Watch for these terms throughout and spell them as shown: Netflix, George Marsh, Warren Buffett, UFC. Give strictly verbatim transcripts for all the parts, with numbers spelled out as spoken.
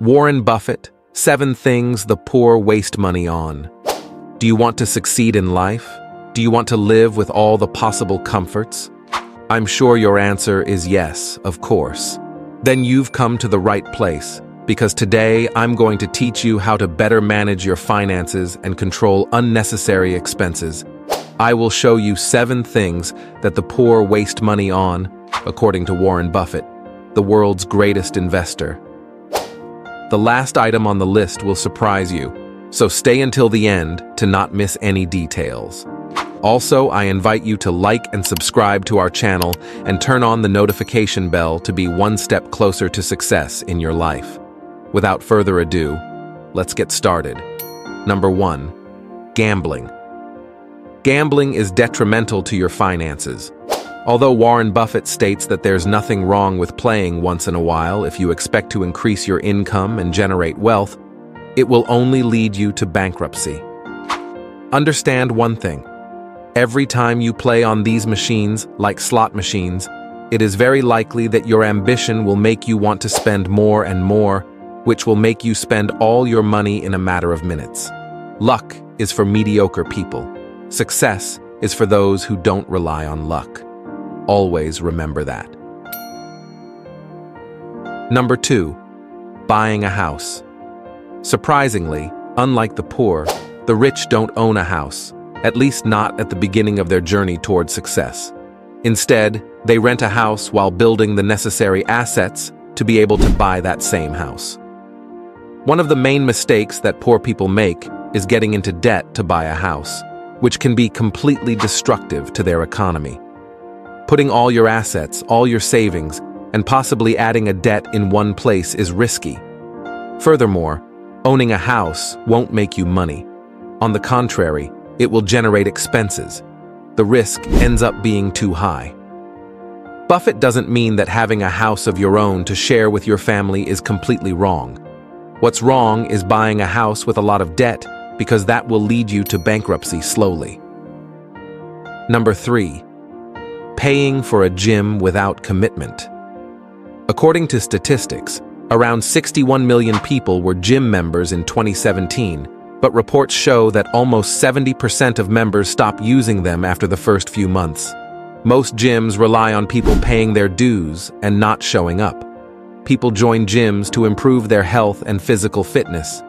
Warren Buffett, seven things the poor waste money on. Do you want to succeed in life? Do you want to live with all the possible comforts? I'm sure your answer is yes, of course. Then you've come to the right place, because today I'm going to teach you how to better manage your finances and control unnecessary expenses. I will show you seven things that the poor waste money on, according to Warren Buffett, the world's greatest investor. The last item on the list will surprise you, so stay until the end to not miss any details. Also, I invite you to like and subscribe to our channel and turn on the notification bell to be one step closer to success in your life. Without further ado, let's get started. Number one, gambling. Gambling is detrimental to your finances. Although Warren Buffett states that there's nothing wrong with playing once in a while if you expect to increase your income and generate wealth, it will only lead you to bankruptcy. Understand one thing. Every time you play on these machines, like slot machines, it is very likely that your ambition will make you want to spend more and more, which will make you spend all your money in a matter of minutes. Luck is for mediocre people. Success is for those who don't rely on luck. Always remember that. Number two, buying a house. Surprisingly, unlike the poor, the rich don't own a house. At least not at the beginning of their journey toward success. Instead, they rent a house while building the necessary assets to be able to buy that same house. One of the main mistakes that poor people make is getting into debt to buy a house, which can be completely destructive to their economy. Putting all your assets, all your savings, and possibly adding a debt in one place is risky. Furthermore, owning a house won't make you money. On the contrary, it will generate expenses. The risk ends up being too high. Buffett doesn't mean that having a house of your own to share with your family is completely wrong. What's wrong is buying a house with a lot of debt, because that will lead you to bankruptcy slowly. Number three, paying for a gym without commitment. According to statistics, around sixty-one million people were gym members in twenty seventeen, but reports show that almost seventy percent of members stop using them after the first few months. Most gyms rely on people paying their dues and not showing up. People join gyms to improve their health and physical fitness.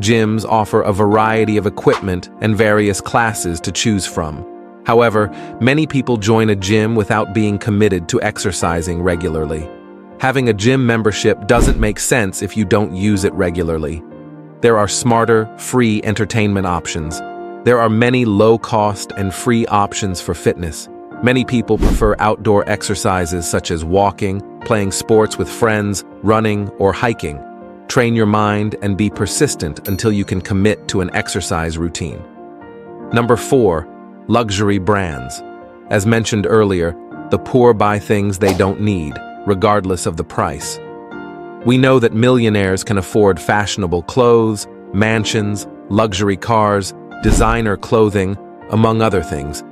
Gyms offer a variety of equipment and various classes to choose from. However, many people join a gym without being committed to exercising regularly. Having a gym membership doesn't make sense if you don't use it regularly. There are smarter, free entertainment options. There are many low-cost and free options for fitness. Many people prefer outdoor exercises such as walking, playing sports with friends, running, or hiking. Train your mind and be persistent until you can commit to an exercise routine. Number four, luxury brands. As mentioned earlier, the poor buy things they don't need, regardless of the price. We know that millionaires can afford fashionable clothes, mansions, luxury cars, designer clothing, among other things.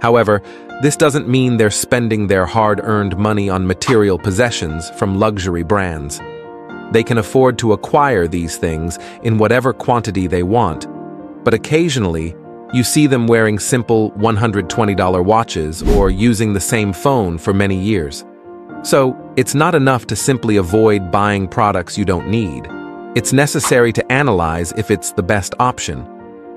However, this doesn't mean they're spending their hard-earned money on material possessions from luxury brands. They can afford to acquire these things in whatever quantity they want, but occasionally, you see them wearing simple one hundred twenty dollar watches or using the same phone for many years. So, it's not enough to simply avoid buying products you don't need. It's necessary to analyze if it's the best option.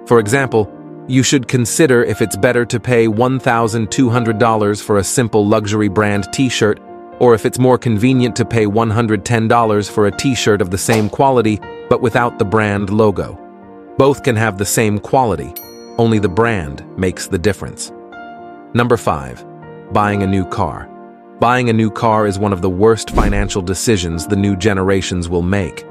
For example, you should consider if it's better to pay one thousand two hundred dollars for a simple luxury brand t-shirt, or if it's more convenient to pay one hundred ten dollars for a t-shirt of the same quality but without the brand logo. Both can have the same quality, only the brand makes the difference. Number five, buying a new car. Buying a new car is one of the worst financial decisions the new generations will make.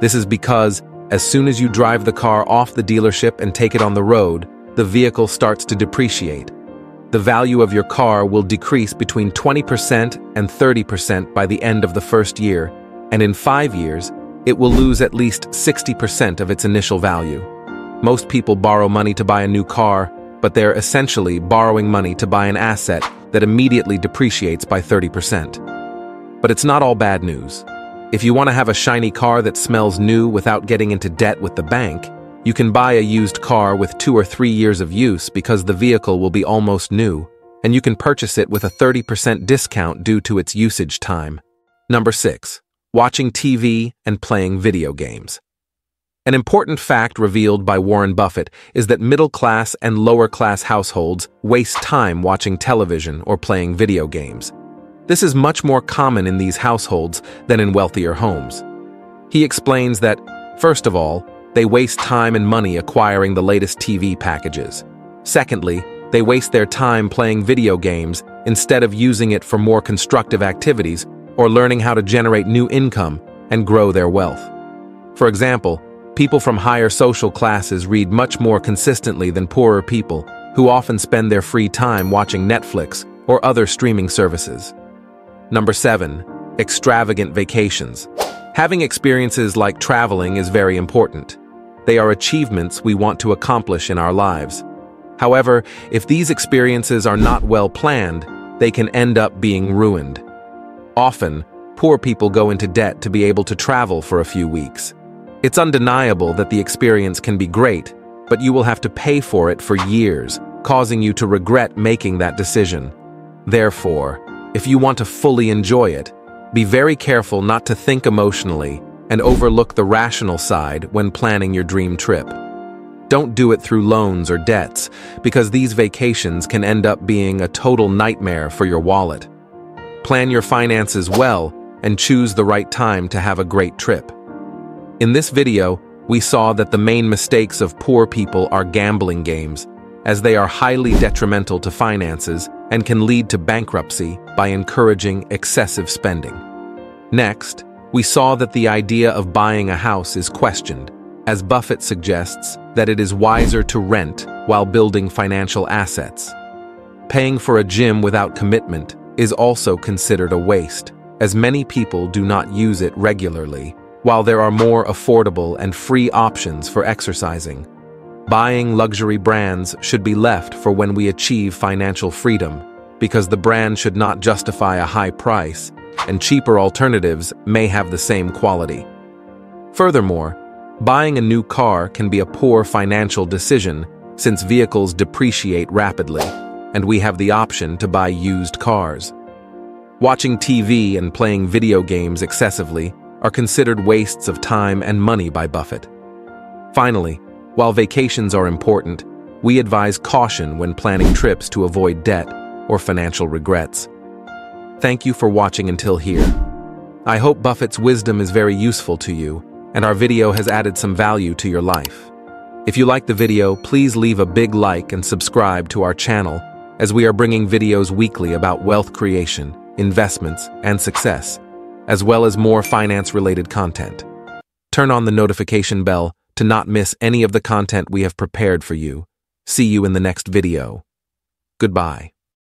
This is because, as soon as you drive the car off the dealership and take it on the road, the vehicle starts to depreciate. The value of your car will decrease between twenty percent and thirty percent by the end of the first year, and in five years, it will lose at least sixty percent of its initial value. Most people borrow money to buy a new car, but they're essentially borrowing money to buy an asset that immediately depreciates by thirty percent. But it's not all bad news. If you want to have a shiny car that smells new without getting into debt with the bank, you can buy a used car with two or three years of use because the vehicle will be almost new, and you can purchase it with a thirty percent discount due to its usage time. Number six. Watching T V and playing video games. An important fact revealed by Warren Buffett is that middle-class and lower-class households waste time watching television or playing video games. This is much more common in these households than in wealthier homes. He explains that, first of all, they waste time and money acquiring the latest T V packages. Secondly, they waste their time playing video games instead of using it for more constructive activities or learning how to generate new income and grow their wealth. For example, people from higher social classes read much more consistently than poorer people, who often spend their free time watching Netflix or other streaming services. Number seven. Extravagant vacations. Having experiences like traveling is very important. They are achievements we want to accomplish in our lives. However, if these experiences are not well planned, they can end up being ruined. Often, poor people go into debt to be able to travel for a few weeks. It's undeniable that the experience can be great, but you will have to pay for it for years, causing you to regret making that decision. Therefore, if you want to fully enjoy it, be very careful not to think emotionally and overlook the rational side when planning your dream trip. Don't do it through loans or debts, because these vacations can end up being a total nightmare for your wallet. Plan your finances well and choose the right time to have a great trip. In this video, we saw that the main mistakes of poor people are gambling games, as they are highly detrimental to finances and can lead to bankruptcy by encouraging excessive spending. Next, we saw that the idea of buying a house is questioned, as Buffett suggests that it is wiser to rent while building financial assets. Paying for a gym without commitment is also considered a waste, as many people do not use it regularly, while there are more affordable and free options for exercising. Buying luxury brands should be left for when we achieve financial freedom, because the brand should not justify a high price, and cheaper alternatives may have the same quality. Furthermore, buying a new car can be a poor financial decision, since vehicles depreciate rapidly, and we have the option to buy used cars. Watching T V and playing video games excessively are considered wastes of time and money by Buffett. Finally, while vacations are important, we advise caution when planning trips to avoid debt or financial regrets. Thank you for watching until here. I hope Buffett's wisdom is very useful to you, and our video has added some value to your life. If you like the video, please leave a big like and subscribe to our channel, as we are bringing videos weekly about wealth creation, investments, and success, as well as more finance-related content. Turn on the notification bell to not miss any of the content we have prepared for you. See you in the next video. Goodbye.